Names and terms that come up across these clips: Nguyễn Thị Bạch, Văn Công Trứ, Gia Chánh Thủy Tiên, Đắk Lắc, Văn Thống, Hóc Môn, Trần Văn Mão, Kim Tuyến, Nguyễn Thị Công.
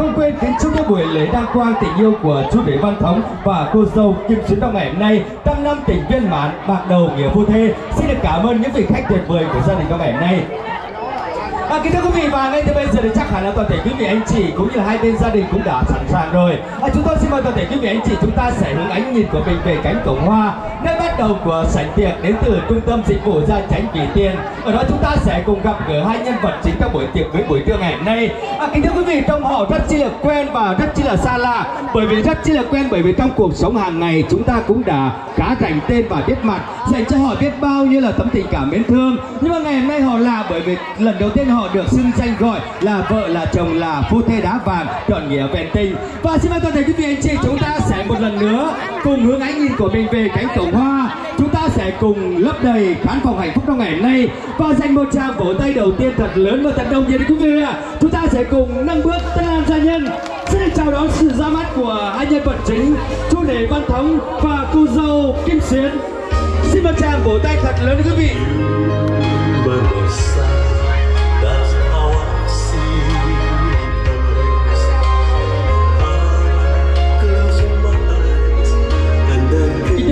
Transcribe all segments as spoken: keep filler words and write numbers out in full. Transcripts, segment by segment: không quên kính chúc các buổi lễ đăng quang tình yêu của chú rể Văn Thống và cô dâu Kim Tuyến trong ngày hôm nay tăng năm tình viên mãn, bạc đầu nghĩa phu thê. Xin được cảm ơn những vị khách tuyệt vời của gia đình trong ngày hôm nay. À, kính thưa quý vị, và ngay từ bây giờ thì chắc hẳn là toàn thể quý vị anh chị cũng như là hai bên gia đình cũng đã sẵn sàng rồi. À, chúng tôi xin mời toàn thể quý vị anh chị chúng ta sẽ hướng ánh nhìn của mình về cánh cổng hoa, nơi bắt đầu của sảnh tiệc đến từ trung tâm dịch vụ Gia Chánh Kỳ Tiên. Ở đó chúng ta sẽ cùng gặp gỡ hai nhân vật chính trong buổi tiệc cưới buổi trưa ngày hôm nay. À, kính thưa quý vị, trong họ rất chi là quen và rất chi là xa lạ, bởi vì rất chi là quen bởi vì trong cuộc sống hàng ngày chúng ta cũng đã cá rảnh tên và biết mặt, dành cho họ biết bao nhiêu là tấm tình cảm mến thương. Nhưng mà ngày hôm nay họ là bởi vì lần đầu tiên họ Họ được xưng danh gọi là vợ, là chồng, là phu thê đá vàng trọn nghĩa vẹn tình. Và xin mời toàn thể quý vị anh chị chúng ta sẽ một lần nữa cùng hướng ánh nhìn của mình về cánh cổng hoa. Chúng ta sẽ cùng lấp đầy khán phòng hạnh phúc trong ngày hôm nay và dành một tràng vỗ tay đầu tiên thật lớn và thật đông nhiệt đến quý vị ạ. Chúng ta sẽ cùng nâng bước tân lang gia nhân. Xin chào đón sự ra mắt của hai nhân vật chính chú rể Văn Thống và cô dâu Kim Tuyến. Xin một tràng vỗ tay thật lớn đến quý vị.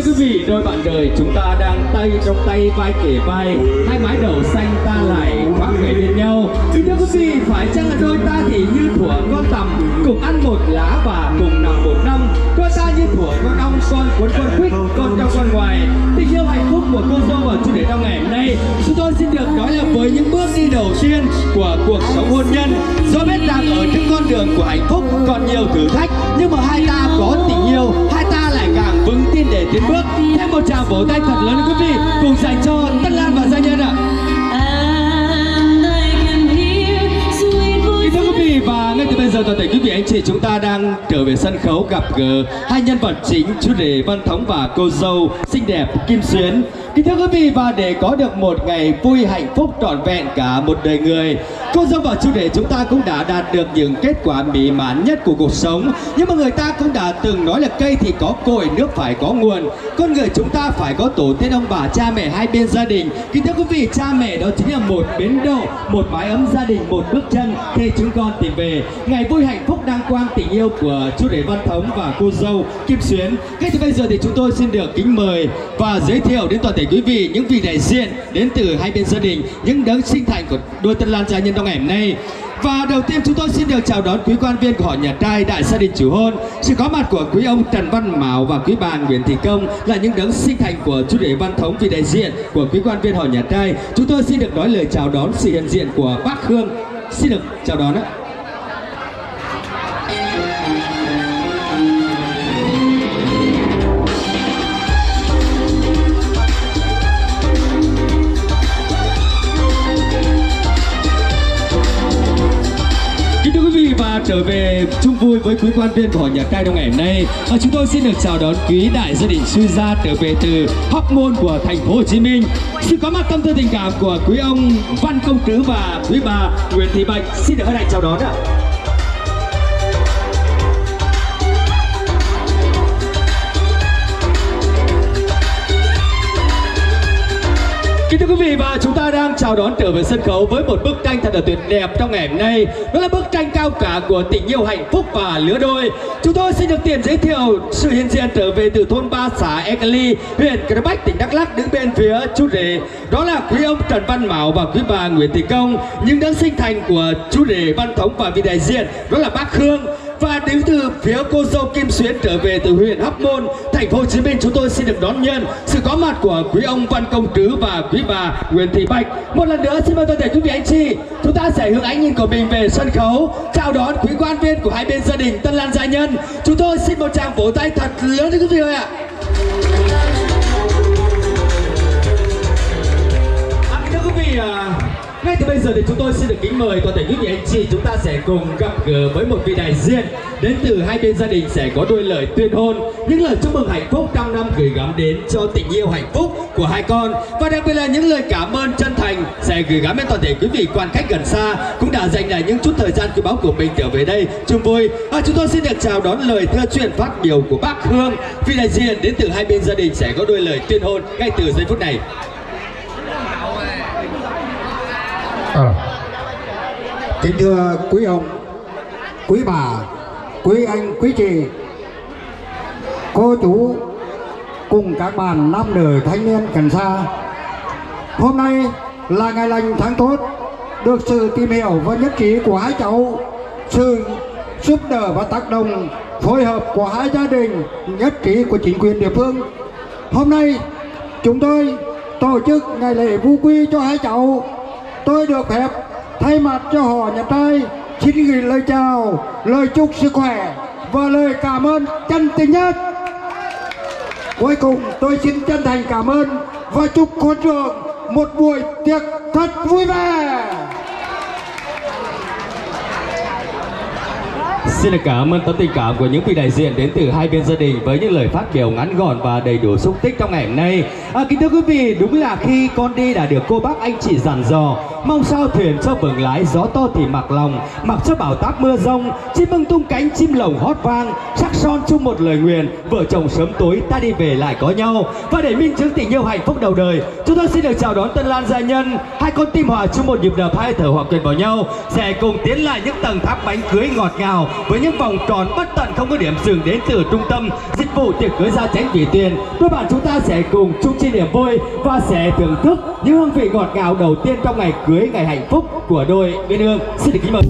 Thưa quý vị, đôi bạn đời chúng ta đang tay trong tay, vai kể vai, hai mái đầu xanh ta lại khoác về bên nhau. Thưa quý vị, phải chăng là đôi ta thì như thuở con tằm, cùng ăn một lá và cùng nằm một năm. Đôi ta như thuở con ong, con cuốn con quýt, con trong con ngoài. Tình yêu hạnh phúc của cô dâu và chú rể trong ngày hôm nay, chúng tôi xin được nói là với những bước đi đầu tiên của cuộc sống hôn nhân. Do biết rằng ở trên con đường của hạnh phúc còn nhiều thử thách, nhưng mà hai ta có tình yêu, hai ta lại càng vững tin để tiến bước. Thêm một tràng vỗ tay thật lớn quý vị cùng dành cho Tất Lan và gia nhân ạ. Thưa quý vị, và ngay từ bây giờ toàn thể quý vị anh chị chúng ta đang trở về sân khấu gặp gỡ hai nhân vật chính chú rể Văn Thống và cô dâu xinh đẹp Kim Tuyến. Kính thưa quý vị, và để có được một ngày vui hạnh phúc trọn vẹn cả một đời người, cô dâu và chú rể chúng ta cũng đã đạt được những kết quả mỹ mãn nhất của cuộc sống. Nhưng mà người ta cũng đã từng nói là cây thì có cội, nước phải có nguồn, con người chúng ta phải có tổ tiên ông bà cha mẹ hai bên gia đình. Kính thưa quý vị, cha mẹ đó chính là một bến đậu, một mái ấm gia đình, một bước chân để chúng con tìm về ngày vui hạnh phúc đăng quang tình yêu của chú rể Văn Thống và cô dâu Kim Tuyến. Ngay từ bây giờ thì chúng tôi xin được kính mời và giới thiệu đến toàn thể quý vị những vị đại diện đến từ hai bên gia đình, những đấng sinh thành của đôi tân lang gia nhân trong ngày hôm nay. Và đầu tiên chúng tôi xin được chào đón quý quan viên của họ nhà trai đại gia đình chủ hôn. Sự có mặt của quý ông Trần Văn Mão và quý bà Nguyễn Thị Công là những đấng sinh thành của chú rể Văn Thống, vị đại diện của quý quan viên họ nhà trai. Chúng tôi xin được nói lời chào đón sự hiện diện của bác Hương. Xin được chào đón ạ. Và trở về chung vui với quý quan viên của họ nhà trai trong ngày hôm nay, và chúng tôi xin được chào đón quý đại gia đình sư gia trở về từ Hóc Môn của thành phố Hồ Chí Minh. Sự có mặt tâm tư tình cảm của quý ông Văn Công Trứ và quý bà Nguyễn Thị Bạch. Xin được hân hạnh chào đón ạ. Kính thưa quý vị, và chúng ta đang chào đón trở về sân khấu với một bức tranh thật là tuyệt đẹp trong ngày hôm nay. Đó là bức tranh cao cả của tình yêu hạnh phúc và lứa đôi. Chúng tôi xin được tiện giới thiệu sự hiện diện trở về từ thôn Ba, xã Ekali, huyện Cờ Bách, tỉnh Đắk Lắc. Đứng bên phía chú rể đó là quý ông Trần Văn Mão và quý bà Nguyễn Thị Công, những đấng sinh thành của chú rể Văn Thống, và vị đại diện đó là bác Khương. Và đến từ phía cô dâu Kim Tuyến trở về từ huyện Hóc Môn, thành phố Hồ Chí Minh, chúng tôi xin được đón nhận sự có mặt của quý ông Văn Công Trứ và quý bà Nguyễn Thị Bạch. Một lần nữa xin mời toàn thể quý vị anh chị, chúng ta sẽ hướng ánh nhìn của mình về sân khấu, chào đón quý quan viên của hai bên gia đình tân lang gia nhân. Chúng tôi xin một tràng vỗ tay thật lớn cho quý vị ơi ạ. À, thưa quý vị, ngay từ bây giờ thì chúng tôi xin được kính mời toàn thể quý vị anh chị chúng ta sẽ cùng gặp gỡ với một vị đại diện đến từ hai bên gia đình sẽ có đôi lời tuyên hôn, những lời chúc mừng hạnh phúc trong năm gửi gắm đến cho tình yêu hạnh phúc của hai con, và đặc biệt là những lời cảm ơn chân thành sẽ gửi gắm đến toàn thể quý vị quan khách gần xa cũng đã dành lại những chút thời gian quý báu của mình trở về đây chung vui. Và chúng tôi xin được chào đón lời thưa chuyện phát biểu của bác Hương, vị đại diện đến từ hai bên gia đình sẽ có đôi lời tuyên hôn ngay từ giây phút này. À, kính thưa quý ông quý bà, quý anh, quý chị, cô chú cùng các bạn nam nữ thanh niên cần xa. Hôm nay là ngày lành tháng tốt, được sự tìm hiểu và nhất trí của hai cháu, sự giúp đỡ và tác động phối hợp của hai gia đình, nhất trí của chính quyền địa phương, hôm nay chúng tôi tổ chức ngày lễ vu quy cho hai cháu. Tôi được phép thay mặt cho họ nhà trai xin gửi lời chào, lời chúc sức khỏe và lời cảm ơn chân tình nhất. Cuối cùng tôi xin chân thành cảm ơn và chúc cô trưởng một buổi tiệc thật vui vẻ. Xin cảm ơn tấm tình cảm của những vị đại diện đến từ hai bên gia đình với những lời phát biểu ngắn gọn và đầy đủ xúc tích trong ngày hôm nay. À, kính thưa quý vị, đúng là khi con đi đã được cô bác anh chị dặn dò, mong sao thuyền cho vững lái, gió to thì mặc lòng, mặc cho bão táp mưa rông, chim bưng tung cánh, chim lồng hót vang, sắc son chung một lời nguyện, vợ chồng sớm tối ta đi về lại có nhau. Và để minh chứng tình yêu hạnh phúc đầu đời, chúng tôi xin được chào đón Tân Lan gia nhân, hai con tim hòa chung một nhịp đập, hai thở hòa quyện vào nhau, sẽ cùng tiến lại những tầng tháp bánh cưới ngọt ngào với những vòng tròn bất tận không có điểm dừng đến từ trung tâm dịch vụ tiệc cưới Gia Chánh Thủy Tiên. Đôi bạn chúng ta sẽ cùng chung chia niềm vui và sẽ thưởng thức những hương vị ngọt ngào đầu tiên trong ngày cưới, ngày hạnh phúc của đôi bên hương. Xin được kính mời.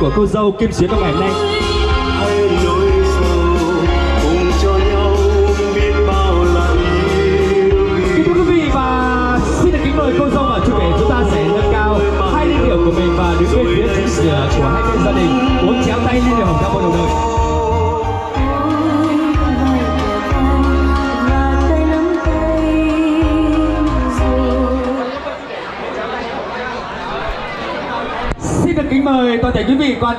Của cô dâu Kim Tuyến trong ngày hôm nay. Hai nỗi sầu cùng cho nhau biết bao lần. Thưa quý vị, và xin được kính mời cô dâu và chú rể chúng ta sẽ nâng cao hai ly rượu của mình và đứng bên phía chính giữa của hai bên gia đình, uống chéo tay ly rượu hồng cao một đời. xin được kính mời toàn thể quý vị quan